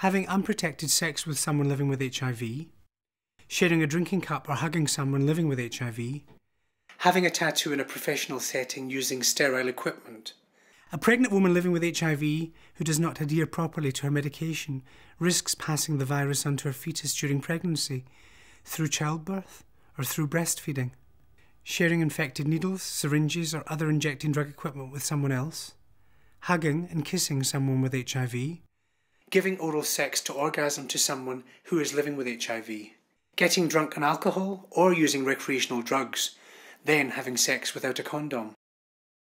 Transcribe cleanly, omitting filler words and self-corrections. having unprotected sex with someone living with HIV, sharing a drinking cup or hugging someone living with HIV, having a tattoo in a professional setting using sterile equipment. A pregnant woman living with HIV who does not adhere properly to her medication risks passing the virus onto her fetus during pregnancy, through childbirth or through breastfeeding. Sharing infected needles, syringes or other injecting drug equipment with someone else. Hugging and kissing someone with HIV. Giving oral sex to orgasm to someone who is living with HIV. Getting drunk on alcohol or using recreational drugs, then having sex without a condom.